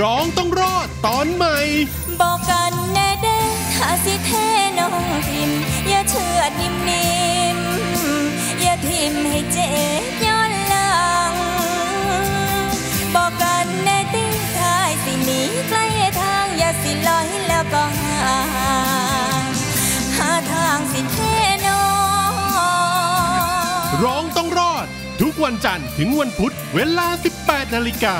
ร้องต้องรอดตอนใหม่บอกกันแน่เด้อถ้าสิเทน้องพิมอย่าเชื่อนิ่มๆอย่าพิมให้เจ็บย้อนหลังบอกกันแน่ติท้ายสิหนีใกล้ทางอย่าสิลอยแล้วก็หาทางสิเทน้องร้องต้องรอดทุกวันจันทร์ถึงวันพุธเวลา 18 นาฬิกา